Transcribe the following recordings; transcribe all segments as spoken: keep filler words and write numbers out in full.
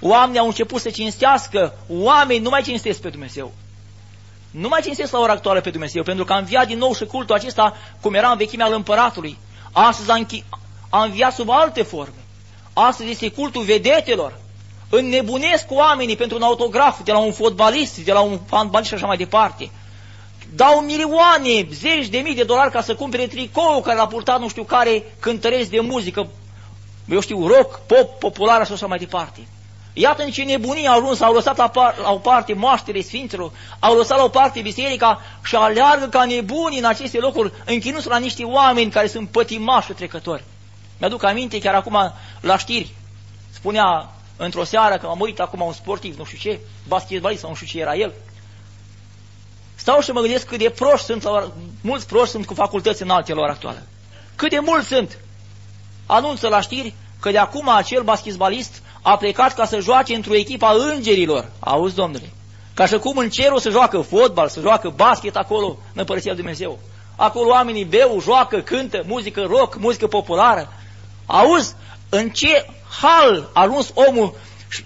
Oamenii au început să cinstească, oamenii nu mai cinstesc pe Dumnezeu. Nu mai cinstesc la ora actuală pe Dumnezeu, pentru că a înviat din nou și cultul acesta, cum era în vechimea al împăratului. Astăzi a, a înviat sub alte forme. Astăzi este cultul vedetelor. Înnebunesc oamenii pentru un autograf, de la un fotbalist, de la un handbalist și așa mai departe. Dau milioane, zeci de mii de dolari ca să cumpere tricoul care l-a purtat nu știu care cântăresc de muzică, eu știu, rock, pop, populară și așa mai departe. Iată în ce nebunie au ajuns, au lăsat la, par, la o parte moaștele sfinților, au lăsat la o parte biserica și aleargă ca nebunii în aceste locuri, închinându-se la niște oameni care sunt pătimași și trecători. Mi-aduc aminte chiar acum la știri, spunea într-o seară că a murit acum un sportiv, nu știu ce, basketbalist sau nu știu ce era el. Stau și mă gândesc cât de proști sunt, mulți proști sunt cu facultăți înalte la ora actuală. Cât de mulți sunt. Anunță la știri că de acum acel basketbalist a plecat ca să joace într-o echipă a îngerilor. Auzi, domnule, ca și cum în cerul se joacă fotbal, se joacă basket acolo, în Împărăția Lui Dumnezeu. Acolo oamenii beu, joacă, cântă, muzică rock, muzică populară. Auzi, în ce hal a ajuns omul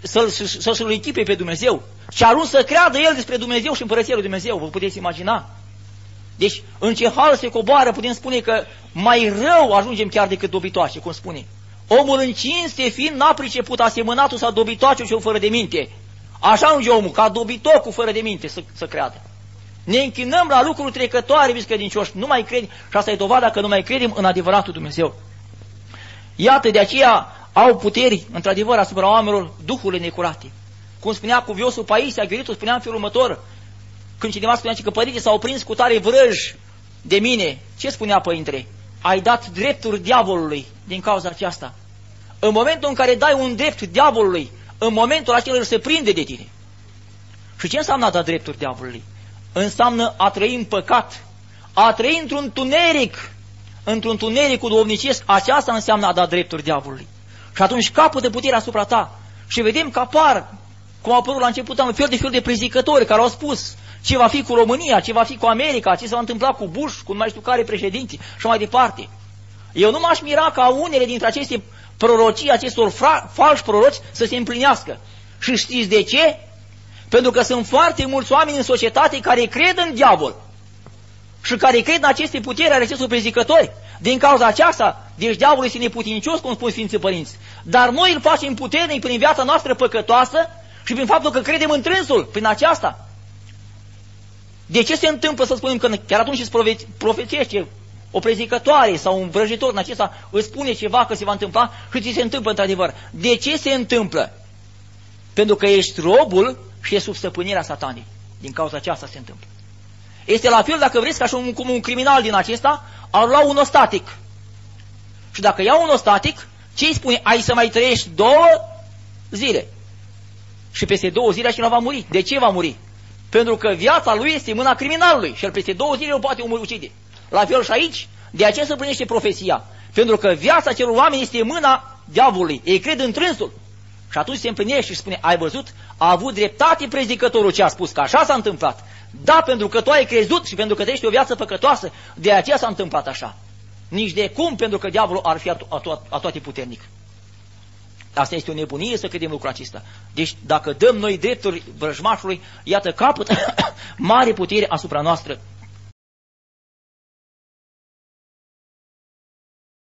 să-l, să-l, să-l echipe pe Dumnezeu? Și a ajuns să creadă el despre Dumnezeu și Împărăția Lui Dumnezeu, vă puteți imagina? Deci, în ce hal se coboară, putem spune că mai rău ajungem chiar decât dobitoace, cum spune. Omul în cinste fiind n-a priceput asemănatul sau dobitoacul cel fără de minte. Așa ajunge omul, ca dobitocul fără de minte să, să creadă. Ne închinăm la lucruri trecătoare, biscredincioși, nu mai credem, și asta e dovada că nu mai credem în adevăratul Dumnezeu. Iată, de aceea au puteri, într-adevăr, asupra oamenilor, duhurile necurate. Cum spunea cuviosul Paisia Ghiuritul, spunea în felul următor, când cineva spunea că părinte s-au prins cu tare vrăj de mine, ce spunea părintele? Ai dat drepturi diavolului din cauza aceasta. În momentul în care dai un drept diavolului, în momentul acela el se prinde de tine. Și ce înseamnă a da drepturi diavolului? Înseamnă a trăi în păcat, a trăi într-un tuneric, într-un tuneric cu duhovnicesc, aceasta înseamnă a da drepturi diavolului. Și atunci capătă puterea asupra ta. Și vedem că apar, cum au apărut la început, un fel de fel de prezicători care au spus ce va fi cu România, ce va fi cu America, ce s-a întâmplat cu Bush, cu nu mai știu care președinți și mai departe. Eu nu m-aș mira ca unele dintre aceste prorocii, acestor fra- falși proroci să se împlinească. Și știți de ce? Pentru că sunt foarte mulți oameni în societate care cred în diavol și care cred în aceste puteri ale acestor prezicători. Din cauza aceasta, deci diavolul este neputincios, cum spun Sfinții Părinți, dar noi îl facem puternic prin viața noastră păcătoasă și prin faptul că credem în trânsul, prin aceasta. De ce se întâmplă să spunem că chiar atunci îți profețește o prezicătoare sau un vrăjitor în acesta, îți spune ceva că se va întâmpla și ți se întâmplă într-adevăr? De ce se întâmplă? Pentru că ești robul și ești sub stăpânirea Satanei. Din cauza aceasta se întâmplă. Este la fel, dacă vreți, ca și un, cum un criminal din acesta ar lua un ostatic. Și dacă ia un ostatic, ce îi spune? Ai să mai trăiești două zile. Și peste două zile acela va muri. De ce va muri? Pentru că viața lui este mâna criminalului și el peste două zile o poate ucide. La fel și aici, de aceea se împlinește profeția. Pentru că viața celor oameni este mâna diavolului. Ei cred în trânsul. Și atunci se împlinește și spune, ai văzut, a avut dreptate prezicătorul ce a spus, că așa s-a întâmplat. Da, pentru că tu ai crezut și pentru că trăiești o viață păcătoasă, de aceea s-a întâmplat așa. Nici de cum, pentru că diavolul ar fi atoate puternic. Asta este o nebunie să credem lucrul acesta. Deci dacă dăm noi drepturi vrăjmașului, iată capăt mare putere asupra noastră.